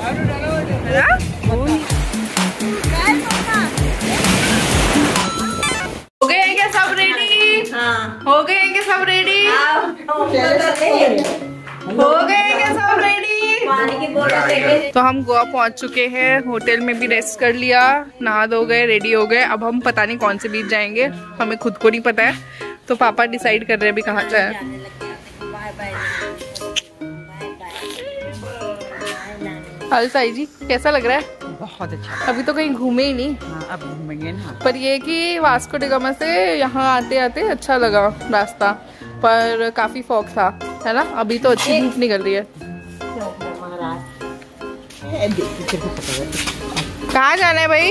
हो गए हैं क्या सब रेडी? हाँ हो गए हैं क्या सब रेडी? हो गए हैं क्या सब रेडी? तो हम गोवा पहुंच चुके हैं, होटल में भी रेस्ट कर लिया, नहा धो गए, रेडी हो गए। अब हम पता नहीं कौन से बीच जाएंगे, हमें खुद को नहीं पता है, तो पापा डिसाइड कर रहे हैं अभी कहाँ जाए। हाल साई जी, कैसा लग रहा है? बहुत अच्छा। अभी तो कहीं घूमे ही नहीं। हाँ, अब घूमेंगे ना। पर ये कि वास्को डी गामा से यहाँ आते आते अच्छा लगा रास्ता, पर काफी फॉग था, है ना? अभी तो अच्छी धूप निकल रही है। कहाँ जाना है भाई?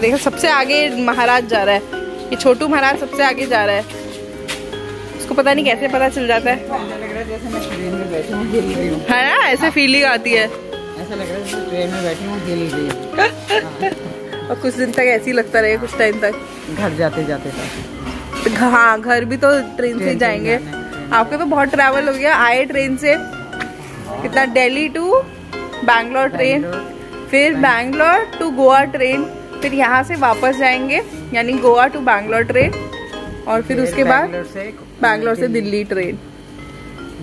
देखो सबसे आगे महाराज जा रहा है, ये छोटू महाराज सबसे आगे जा रहा है। पता नहीं कैसे पता चल जाता है, जैसे मैं ट्रेन में बैठी हूँ हिल रही हूँ, है ना? ऐसे फीलिंग आती है, ऐसा लग रहा है जैसे ट्रेन में बैठी हूँ हिल रही हूँ। और कुछ दिन तक ऐसे ही लगता रहेगा, कुछ टाइम तक। घर जाते जाते तक, हाँ घर भी तो ट्रेन से जाएंगे। आपके तो बहुत ट्रैवल हो गया, आए ट्रेन से कितना, दिल्ली टू बैंगलोर ट्रेन, फिर बैंगलोर टू गोवा ट्रेन, फिर यहाँ से वापस जाएंगे यानी गोवा टू बैंगलोर ट्रेन, और फिर उसके बाद बैंगलोर से दिल्ली ट्रेन,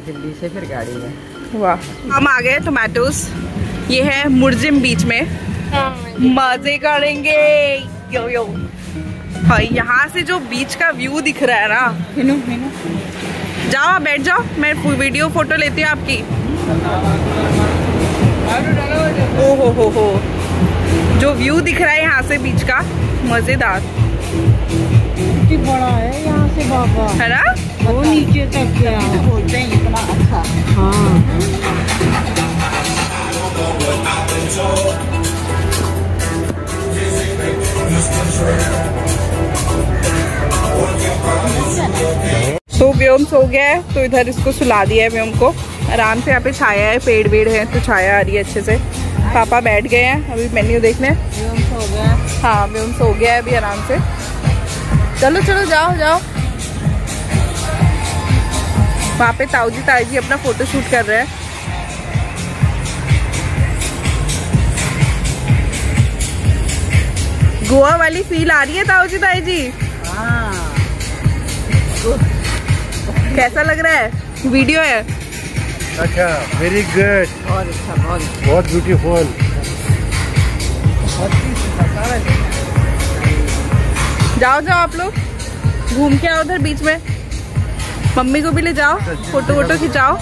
दिल्ली से फिर गाड़ी में। वाह, हम आ गए टोमेटोस, ये है मुरजिम बीच में, मजे करेंगे। यो यो, हाँ यहाँ से जो बीच का व्यू दिख रहा है ना, मीनू जाओ आप बैठ जाओ, मैं वीडियो फोटो लेती हूँ आपकी। ओ हो जो व्यू दिख रहा है यहाँ से बीच का, मजेदार। बड़ा है यहाँ से बाबा, है ना? वो नीचे तक गया, बोलते हैं इतना अच्छा। हाँ तो व्योम सो गया है, तो इधर इसको सुला दिया है व्योम को, आराम से। यहाँ पे छाया है, पेड़ वेड़ है तो छाया आ रही है अच्छे से। पापा बैठ गए हैं अभी मेन्यू देखने। व्योम सो गया है, हाँ व्योम सो गया है अभी आराम से। चलो चलो जाओ जाओ। वहाँ पे ताऊजी ताऊजी अपना फोटो शूट कर रहे हैं। गोवा वाली फील आ रही है ताऊजी ताऊजी? हाँ। कैसा लग रहा है? वीडियो है। अच्छा, वेरी गुड। बहुत अच्छा, बहुत ब्यूटीफुल। जाओ जाओ आप लोग घूम के आओ उधर बीच में, मम्मी को भी ले जाओ, फोटो वोटो खिंचाओ।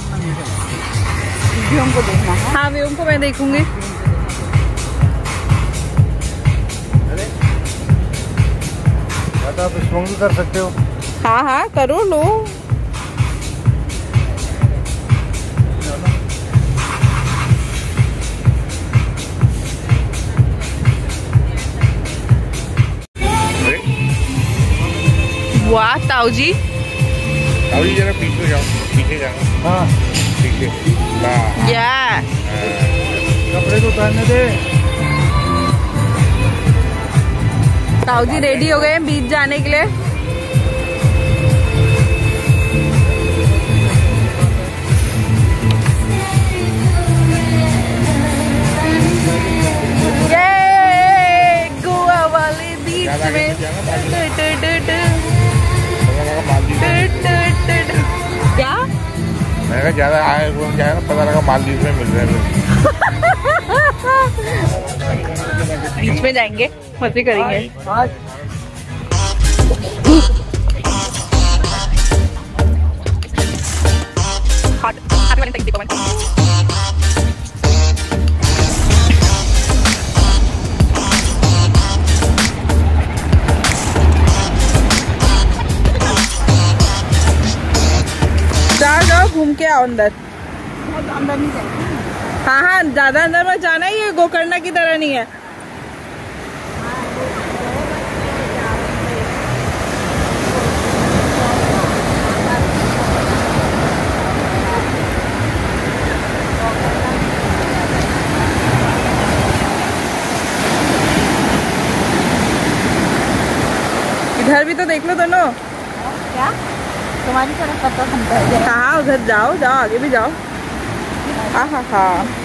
व्योम को देखना। हाँ व्योम को मैं देखूंगी। आप स्विमिंग भी कर सकते हो। हाँ हाँ करो, लो ताऊजी, ताऊजी जरा पीछे जाओ, पीछे जाओ। हाँ पीछे, या कपड़े तो उतारने दे। ताऊजी रेडी हो गए हैं बीच जाने के लिए। ये गोवा वाले बीच में क्या मैंने ज्यादा आए घूम जाए ना, पता लगा मालदीव में मिल रहे हैं। बीच में जाएंगे, मजे करेंगे। घूम के आओ अंदर, अंदर नहीं जाना। हाँ हाँ ज्यादा अंदर मत जाना, ये गोकर्णा की तरह नहीं है। इधर भी तो देख लो दोनों। क्या तुम्हारी तरफ हाँ उधर जाओ, जाओ आगे भी जाओ। हाँ हाँ हाँ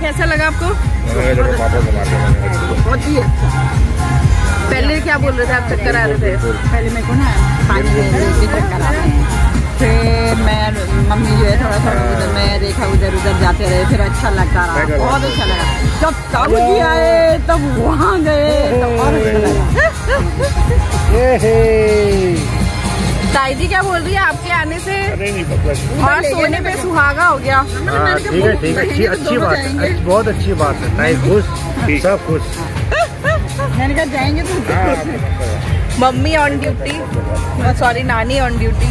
कैसा लगा आपको? बहुत ही अच्छा। पहले क्या बोल रहे थे आप? चक्कर आ रहे थे? पहले मेरे को ना पानी के चक्कर आ रहे हैं, फिर मैं मम्मी जो है थोड़ा थोड़ा उधर मैं देखा उधर उधर जाते रहे, फिर अच्छा लगता रहा, बहुत अच्छा लगा। जब सऊदी आए तब वहाँ गए तब और अच्छा लगा। ताई जी क्या बोल रही है आपके आने से? अरे नहीं पता, और सोने पे सुहागा हो गया। ठीक है ठीक है, अच्छी बात है, बहुत अच्छी बात है। ताई खुश, सब खुश। मैंने कहा जाएंगे तो मम्मी ऑन ड्यूटी, सॉरी नानी ऑन ड्यूटी।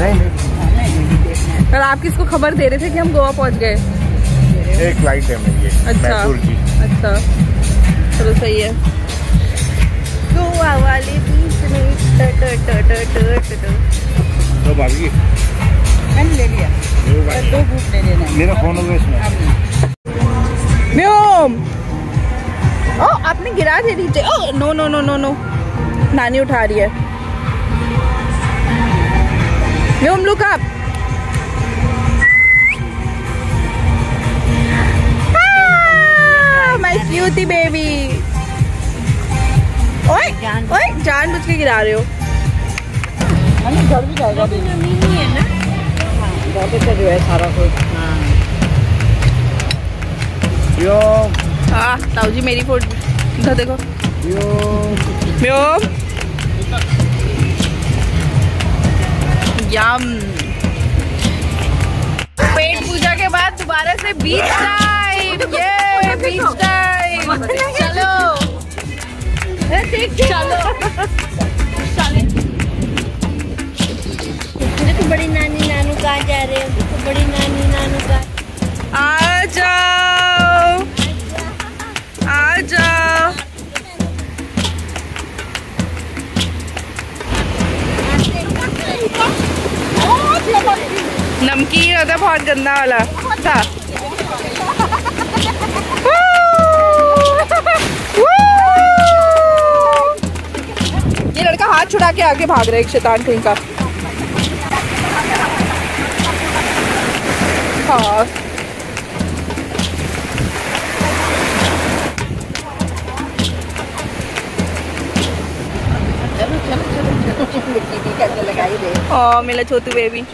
नहीं पर आप किसको खबर दे रहे थे कि हम गोवा पहुंच गए? एक फ्लाइट है मेरी, अच्छा अच्छा चलो सही है। गोवा वाले बीच में तो भाभी मैंने ले लिया, दो घूट ले लेना। मेरा फोन हो गया इसमें म्यूम। ओ आपने गिरा दे नीचे। Oh no no no no no, नानी उठा रही है। म्यूम look up. Hi my cutie baby. ओए ओए जान बुझ के गिरा रहे हो। घर भी जाएगा अभी नहीं है ना, बहुत अच्छा जो है सारा कुछ। यो हाँ ताऊ जी मेरी फोटो इधर देखो। यो यो यम। पेट पूजा के बाद दोबारा से बीच टाइम। ये बीच टाइम चलो चलो। देखो बड़ी नानी नानू कहाँ जा रहे हो? देखो बड़ी नानी नानू कहाँ। आ जाओ। नमकीन होता है बहुत गंदा वाला था। ये लड़का हाथ छुड़ा के आगे भाग रहा है, एक शैतान कहीं का। हाँ लगाई दे। ओ मेरा छोटू बेबी।